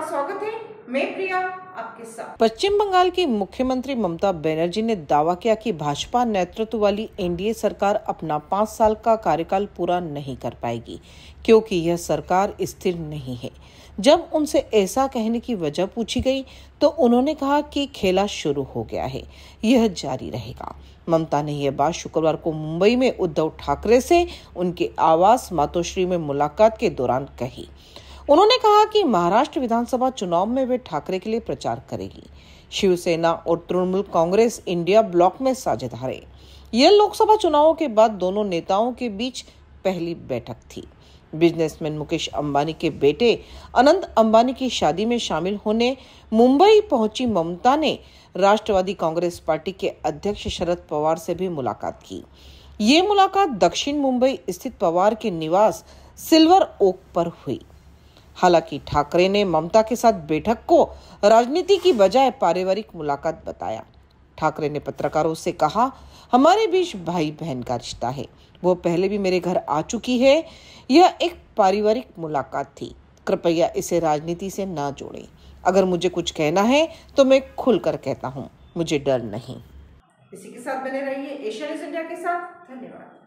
आपका स्वागत है, मैं प्रिया आपके साथ। पश्चिम बंगाल की मुख्यमंत्री ममता बनर्जी ने दावा किया कि भाजपा नेतृत्व वाली एनडीए सरकार अपना 5 साल का कार्यकाल पूरा नहीं कर पाएगी क्योंकि यह सरकार स्थिर नहीं है। जब उनसे ऐसा कहने की वजह पूछी गई तो उन्होंने कहा कि खेला शुरू हो गया है, यह जारी रहेगा। ममता ने यह बात शुक्रवार को मुंबई में उद्धव ठाकरे से उनके आवास मातोश्री में मुलाकात के दौरान कही। उन्होंने कहा कि महाराष्ट्र विधानसभा चुनाव में वे ठाकरे के लिए प्रचार करेगी। शिवसेना और तृणमूल कांग्रेस इंडिया ब्लॉक में साझेदार है। यह लोकसभा चुनावों के बाद दोनों नेताओं के बीच पहली बैठक थी। बिजनेसमैन मुकेश अंबानी के बेटे अनंत अंबानी की शादी में शामिल होने मुंबई पहुंची ममता ने राष्ट्रवादी कांग्रेस पार्टी के अध्यक्ष शरद पवार से भी मुलाकात की। ये मुलाकात दक्षिण मुंबई स्थित पवार के निवास सिल्वर ओक पर हुई। हालांकि ठाकरे ने ममता के साथ बैठक को राजनीति की बजाय पारिवारिक मुलाकात बताया। ठाकरे ने पत्रकारों से कहा, हमारे बीच भाई बहन का रिश्ता है, वो पहले भी मेरे घर आ चुकी है, यह एक पारिवारिक मुलाकात थी, कृपया इसे राजनीति से ना जोड़ें। अगर मुझे कुछ कहना है तो मैं खुलकर कहता हूँ, मुझे डर नहीं। इसी के साथ बने रहिए एशिया न्यूज़ इंडिया के साथ। धन्यवाद।